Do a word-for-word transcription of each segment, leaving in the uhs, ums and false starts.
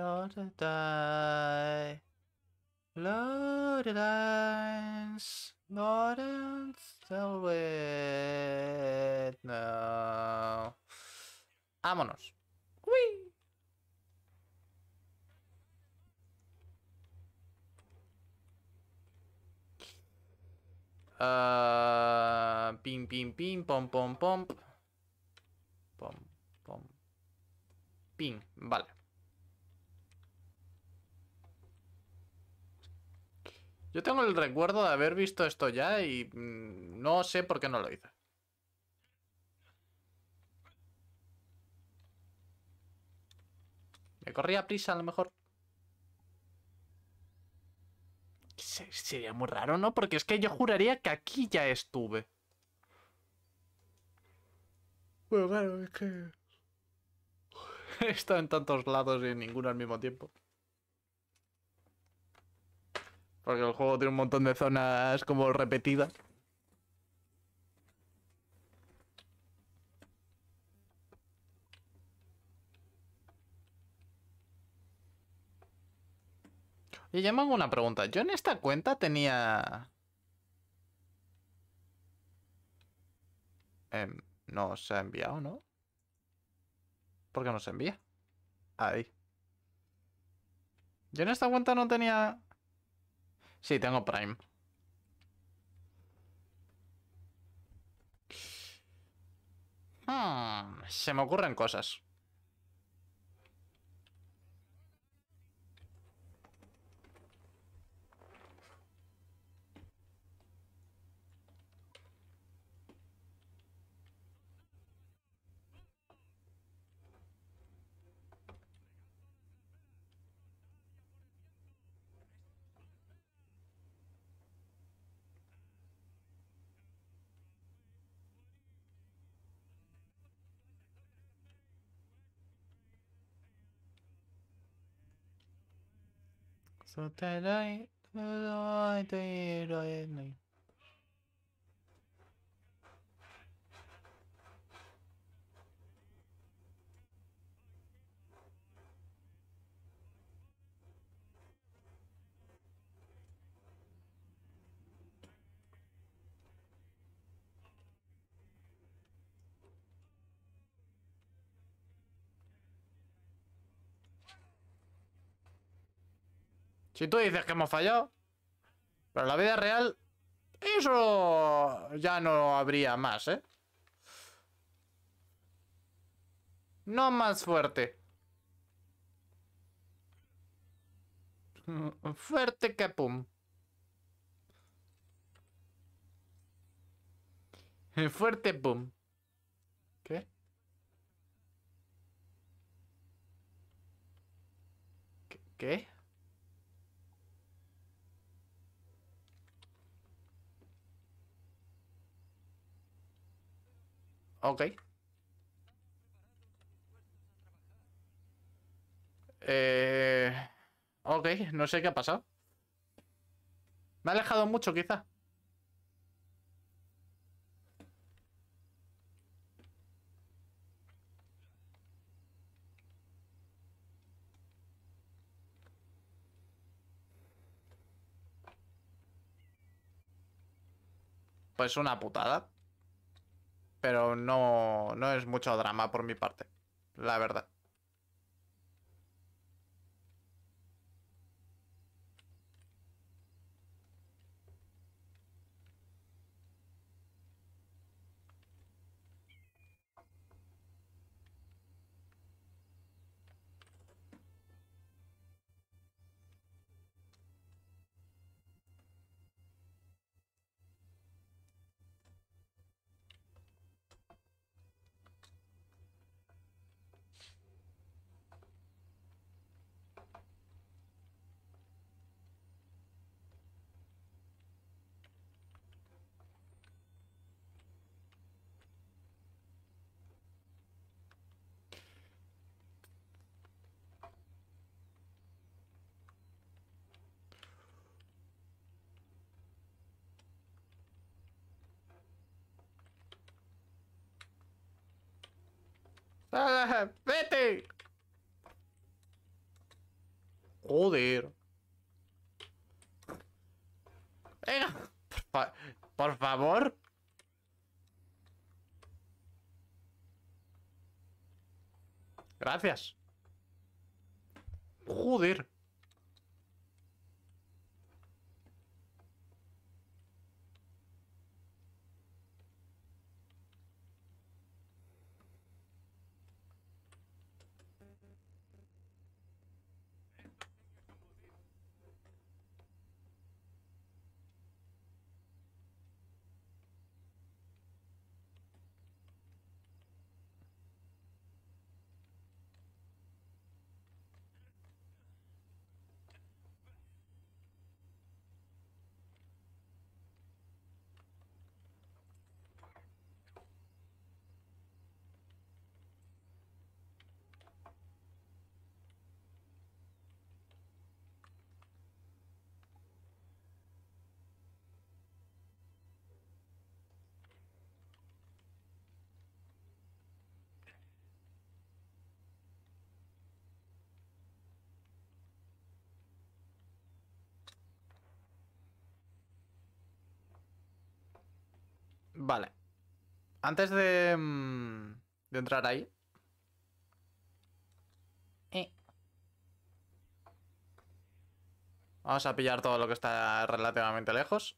Lord of die, Lord of dance, Lord and still with no. Vámonos. Uy. Uh, pim, pim, pim, pom, pom, pom. Pom, pom. Pim, vale. Yo tengo el recuerdo de haber visto esto ya y no sé por qué no lo hice. Me corría prisa a lo mejor. Sería muy raro, ¿no? Porque es que yo juraría que aquí ya estuve. Bueno, claro, es que... he estado en tantos lados y en ninguno al mismo tiempo. Porque el juego tiene un montón de zonas como repetidas. Y ya me hago una pregunta. Yo en esta cuenta tenía... Eh, no se ha enviado, ¿no? ¿Por qué no se envía? Ahí. Yo en esta cuenta no tenía... Sí, tengo Prime. Hmm, se me ocurren cosas. Si tú dices que hemos fallado, pero en la vida real, eso ya no habría más, ¿eh? No más fuerte. Fuerte que pum. Fuerte pum. ¿Qué? ¿Qué? ¿Qué? Ok. Eh... Ok, no sé qué ha pasado. Me ha alejado mucho, quizá. Pues una putada. Pero no, no es mucho drama por mi parte, la verdad. ¡Vete! Joder. Venga. Por, fa por favor. Gracias. Joder. Vale. Antes de, de entrar ahí. Eh. Vamos a pillar todo lo que está relativamente lejos.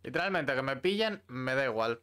Literalmente, que me pillen, me da igual.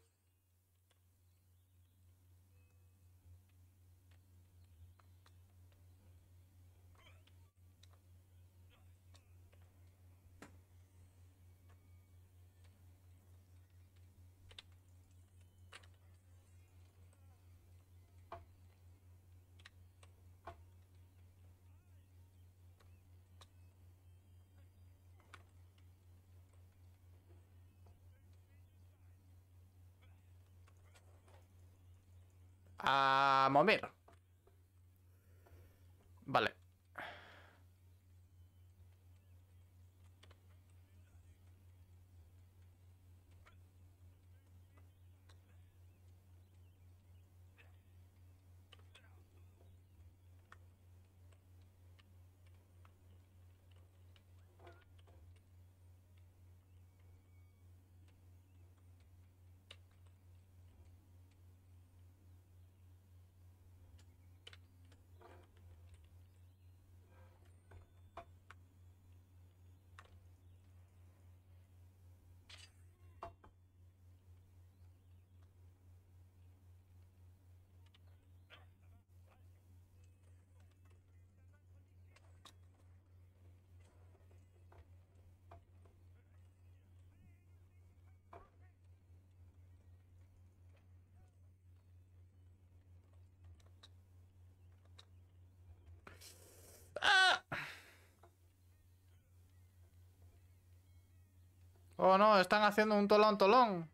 A mover. Vale. Oh no, están haciendo un tolón tolón.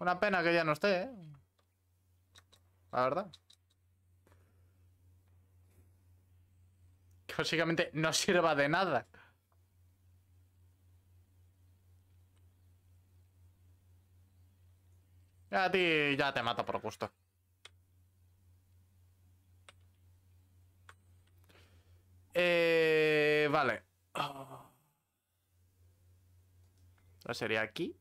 Una pena que ya no esté, ¿eh? La verdad. Que básicamente no sirva de nada. A ti ya te mato por gusto. Eh, vale. Oh. ¿No sería aquí?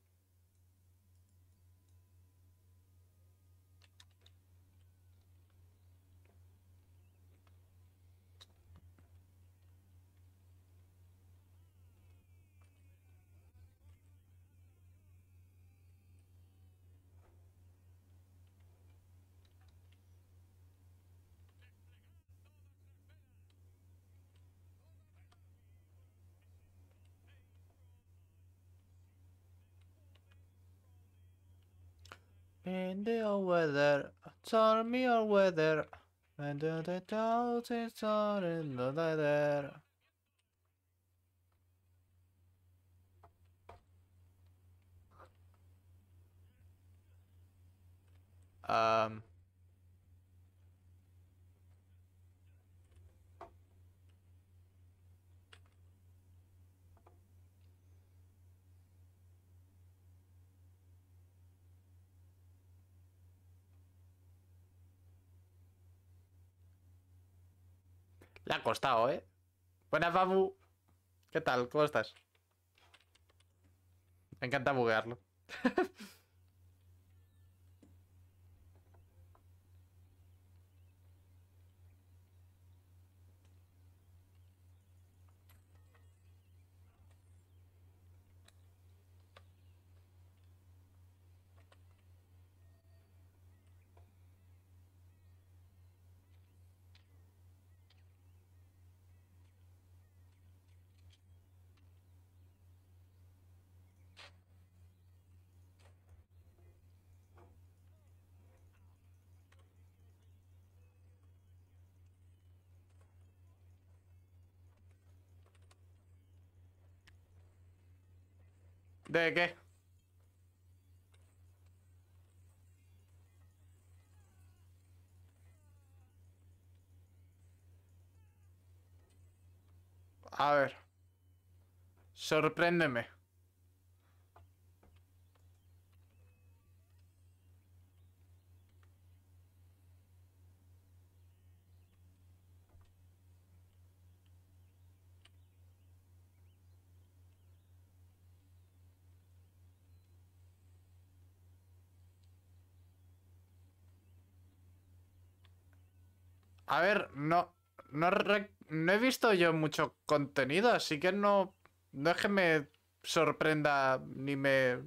In the weather, tell me your weather. And the doubt is all in the weather. Um. Le ha costado, ¿eh? Buenas, Babu. ¿Qué tal? ¿Cómo estás? Me encanta buguearlo. ¿De qué? A ver. Sorpréndeme. A ver, no, no, no he visto yo mucho contenido, así que no, no es que me sorprenda ni me...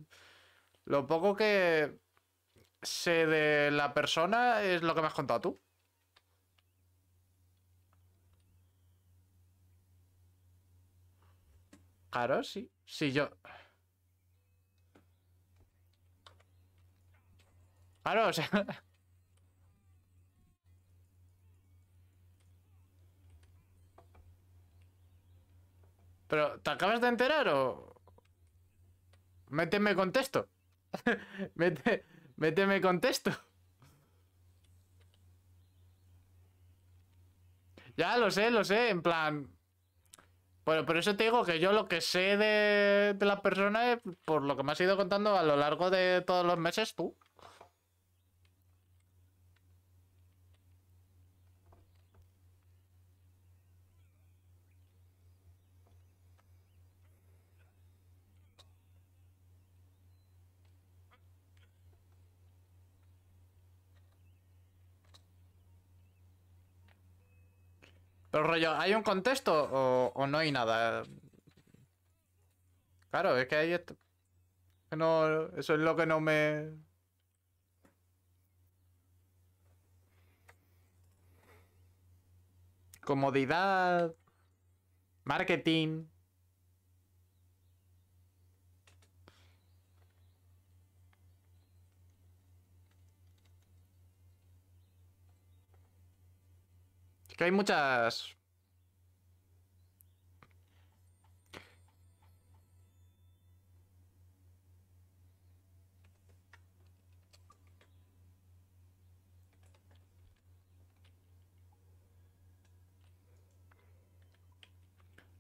Lo poco que sé de la persona es lo que me has contado tú. Claro, sí, sí, yo... Claro, o sea... ¿Pero te acabas de enterar o...? Méteme contexto. Mete, méteme contexto. Ya, lo sé, lo sé, en plan... Bueno, por eso te digo que yo lo que sé de, de la persona es por lo que me has ido contando a lo largo de todos los meses tú. Pero rollo, ¿hay un contexto o, o no hay nada? Claro, es que hay esto. No, eso es lo que no me... Comodidad. Marketing. Que hay muchas...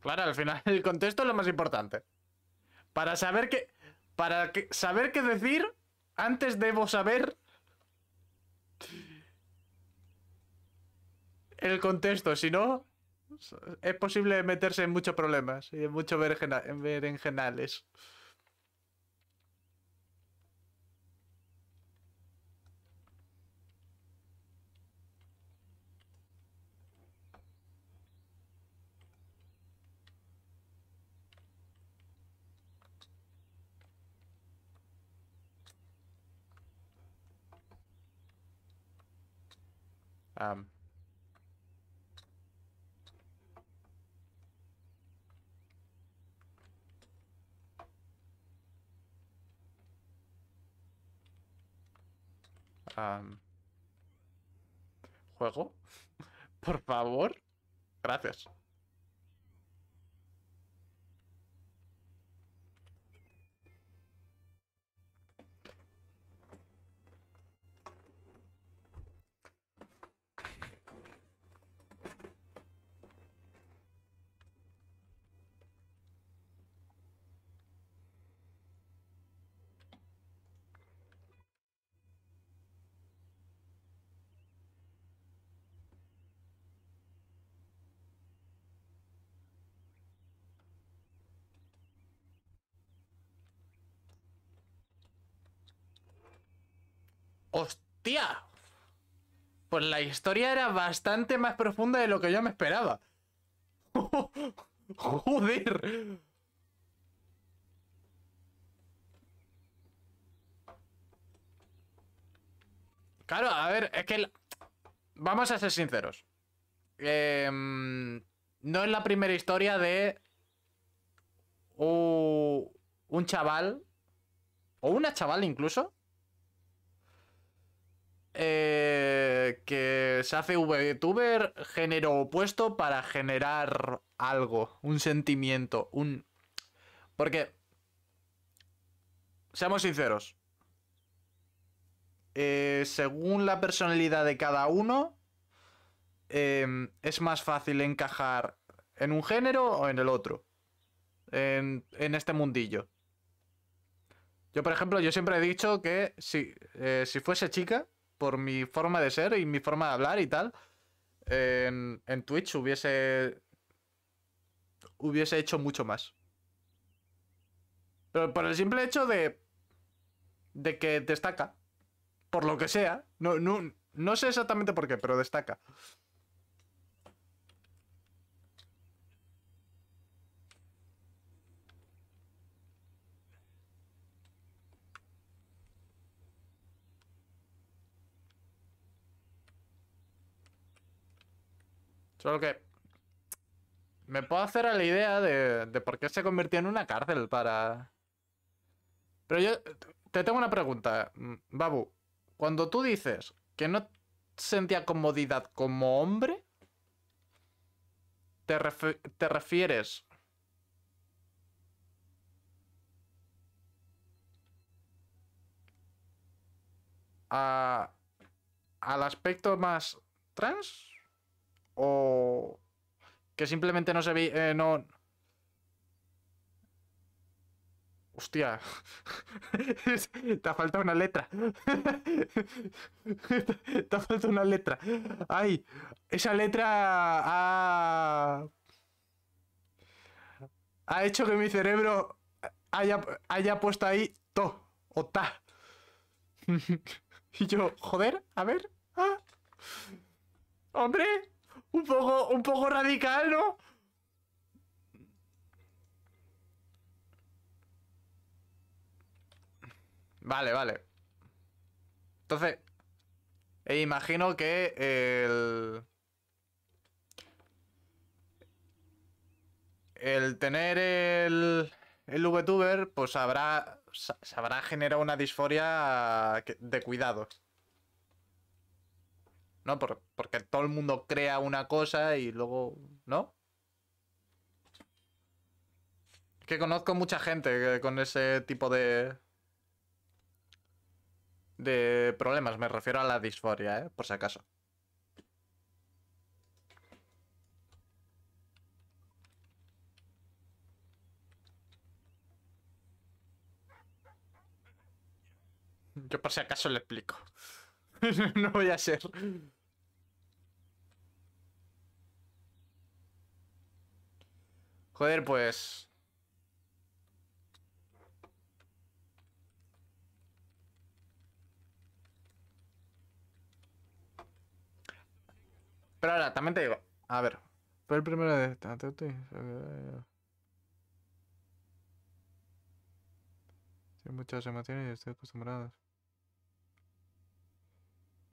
Claro, al final el contexto es lo más importante. Para saber qué... Para que, saber qué decir, antes debo saber... El contexto, si no, es posible meterse en muchos problemas y en muchos berenjenales. Um. Um, juego, por favor, gracias. ¡Hostia! Pues la historia era bastante más profunda de lo que yo me esperaba. ¡Joder! Claro, a ver, es que... El... Vamos a ser sinceros. Eh, no es la primera historia de... O un chaval... O una chaval incluso... Eh, que se hace VTuber género opuesto para generar algo, un sentimiento, un... Porque, seamos sinceros, eh, según la personalidad de cada uno, eh, es más fácil encajar en un género o en el otro, en, en este mundillo. Yo, por ejemplo, yo siempre he dicho que si, eh, si fuese chica... por mi forma de ser y mi forma de hablar y tal, en, en Twitch hubiese hubiese hecho mucho más. Pero por el simple hecho de de que destaca, por lo que sea, no, no, no sé exactamente por qué, pero destaca. Solo que me puedo hacer a la idea de, de por qué se convirtió en una cárcel para... Pero yo te tengo una pregunta, Babu. Cuando tú dices que no sentía comodidad como hombre, ¿te, refi- te refieres a, al aspecto más trans? O que simplemente no se veía... Eh, no... Hostia. Te ha faltado una letra. Te ha faltado una letra. Ay, esa letra ha... ha hecho que mi cerebro haya, haya puesto ahí to o ta. Y yo, joder, a ver. ¿Ah? Hombre... Un poco, un poco radical, ¿no? Vale, vale. Entonces, eh, imagino que el... El tener el... El VTuber, pues habrá... Se habrá generado una disforia de cuidados. ¿No? Por, porque todo el mundo crea una cosa y luego... ¿No? Es que conozco mucha gente con ese tipo de... De problemas. Me refiero a la disforia, ¿eh? Por si acaso. Yo por si acaso le explico. No voy a ser... Joder, pues... Pero ahora, también te digo... A ver... Fue el primero de... Sin muchas emociones y estoy acostumbrado.